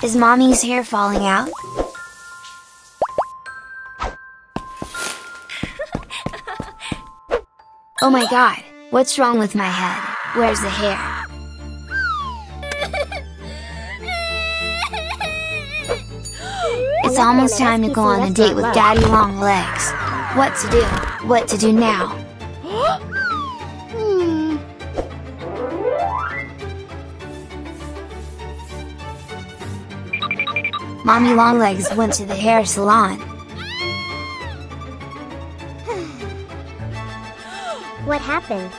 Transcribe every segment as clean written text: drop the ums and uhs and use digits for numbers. Is Mommy's hair falling out? Oh my god, what's wrong with my head? Where's the hair? It's almost time to go on a date with Daddy Long Legs. What to do? What to do now? Mommy Long Legs went to the hair salon. What happened?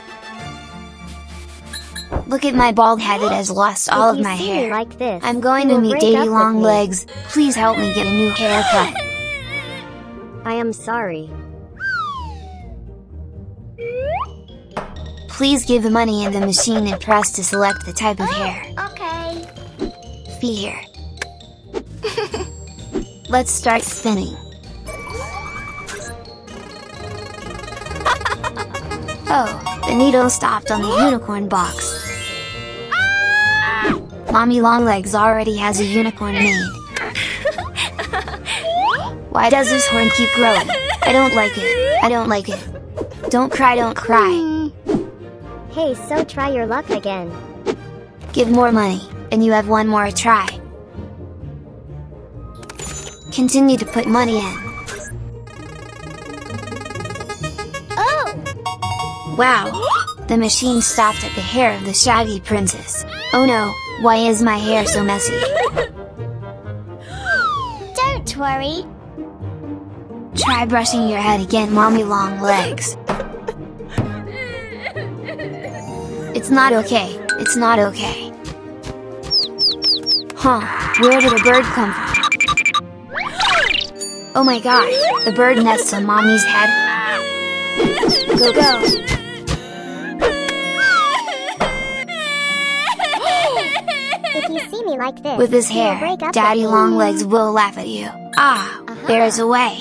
Look at my bald head, it has lost all of my hair. Like this, I'm going to meet Daddy Long Legs. Please help me get a new haircut. I am sorry. Please give the money in the machine and press to select the type of hair. Okay. Here. Let's start spinning. Oh, the needle stopped on the unicorn box. Mommy Long Legs already has a unicorn made. Why does this horn keep growing? I don't like it. I don't like it. Don't cry, don't cry. Hey, so try your luck again. Give more money, and you have one more try. Continue to put money in. Wow! The machine stopped at the hair of the shaggy princess. Oh no, why is my hair so messy? Don't worry. Try brushing your head again, Mommy Long Legs. It's not okay, it's not okay. Huh, where did a bird come from? Oh my god, the bird nests on Mommy's head. Go go! Like this. With his hair, Daddy Long Legs will laugh at you. Ah, there's a way.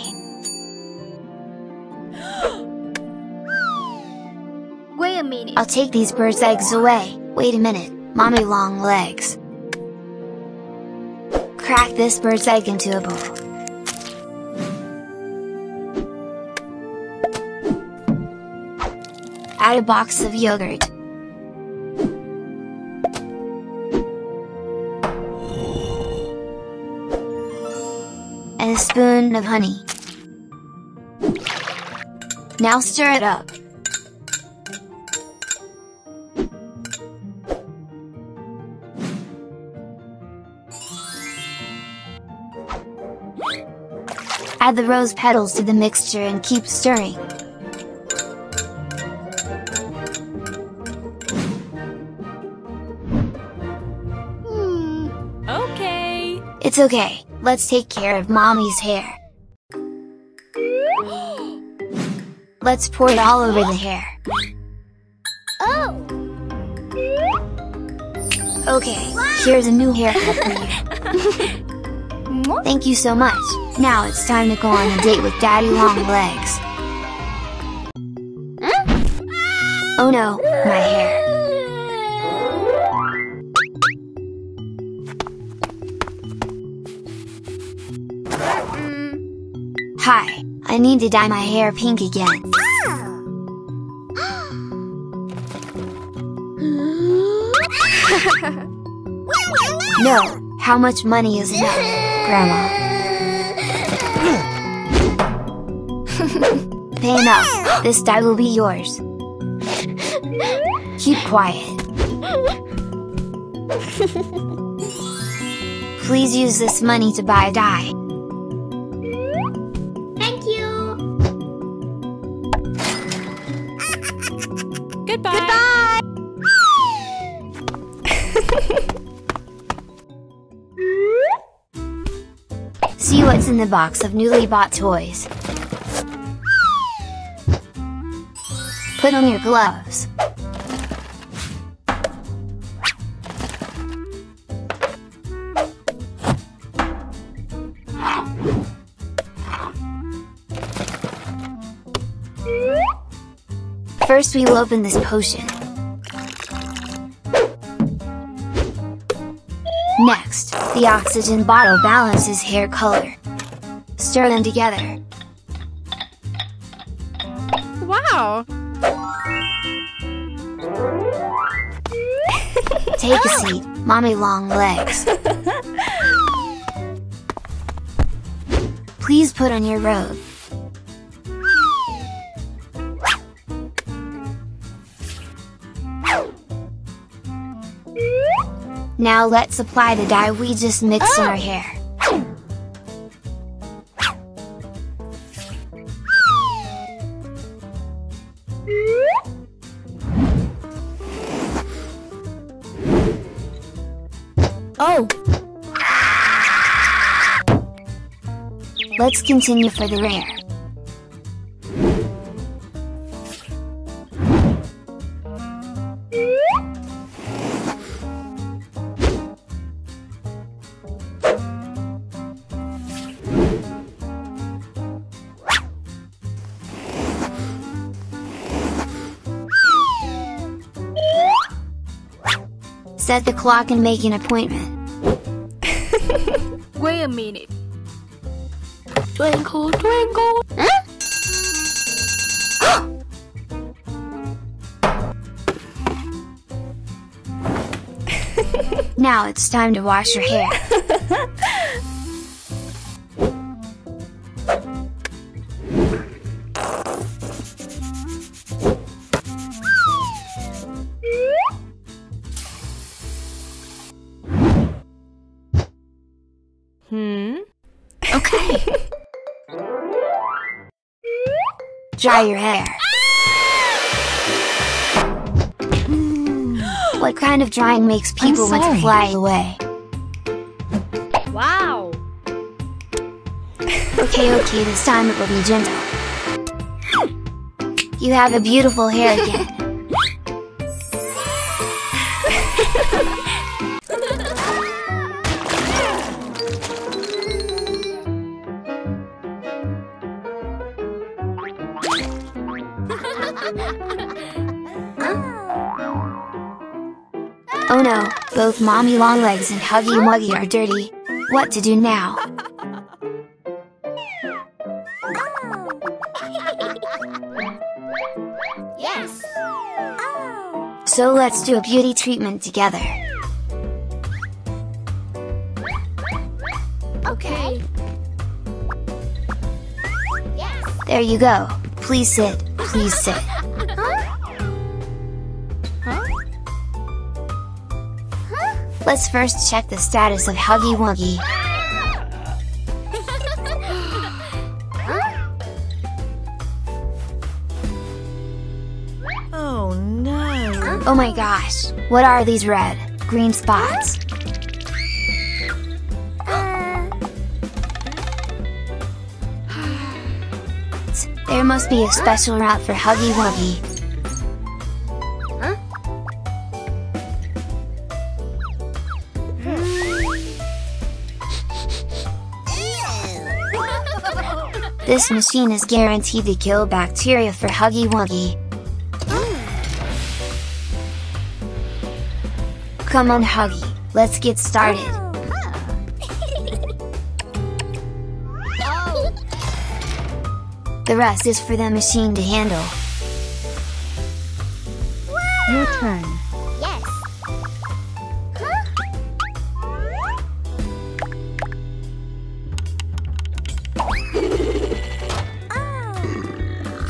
Wait a minute. I'll take these bird's eggs away. Wait a minute, Mommy Long Legs. Crack this bird's egg into a bowl. Add a box of yogurt. And a spoon of honey. Now stir it up. Add the rose petals to the mixture and keep stirring. Okay. It's okay. Let's take care of Mommy's hair. Let's pour it all over the hair. Oh! Okay, here's a new haircut for you. Thank you so much. Now it's time to go on a date with Daddy Long Legs. Oh no, my hair. Hi, I need to dye my hair pink again. No, how much money is enough, Grandma? Pay enough, this dye will be yours. Keep quiet. Please use this money to buy dye. Goodbye! See what's in the box of newly bought toys. Put on your gloves. First we will open this potion. Next, the oxygen bottle balances hair color. Stir them together. Wow! Take a seat, Mommy Long Legs. Please put on your robe. Now let's apply the dye we just mixed in our hair. Oh! Let's continue for the rear. Set the clock and make an appointment. Wait a minute. Twinkle, twinkle. Huh? Now it's time to wash your hair. Okay. Dry your hair. What kind of drying makes people with fly away? Wow. Okay, this time it will be gentle. You have a beautiful hair again. Oh no, both Mommy Long Legs and Huggy Wuggy are dirty. What to do now? Yes. So let's do a beauty treatment together. Okay. Yes. There you go. Please sit. Please sit. Let's first check the status of Huggy Wuggy. Oh no! Oh my gosh! What are these red, green spots? There must be a special route for Huggy Wuggy. This machine is guaranteed to kill bacteria for Huggy Wuggy. Come on Huggy, let's get started. The rest is for the machine to handle. Your turn. Yes.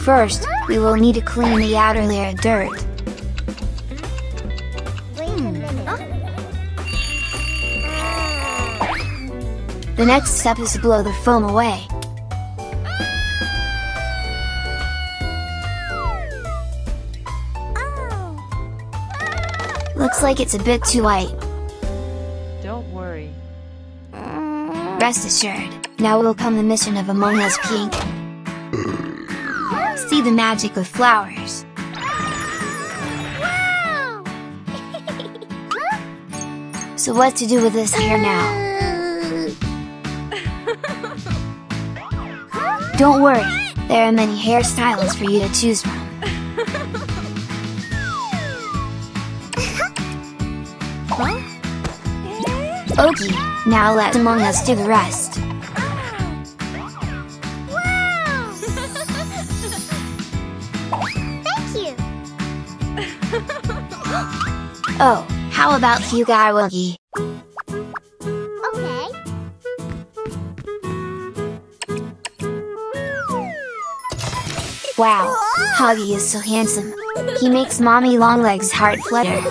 First, we will need to clean the outer layer of dirt. The next step is to blow the foam away. Looks like it's a bit too white. Don't worry. Rest assured, now will come the mission of Among Us Pink. See the magic of flowers. Wow. So what to do with this hair now? Don't worry, there are many hairstyles for you to choose from. Okay, now let Among Us do the rest. Wow! Thank you! Oh, how about Huggy Wuggy? Okay. Wow, Huggy is so handsome. He makes Mommy Long Legs' heart flutter.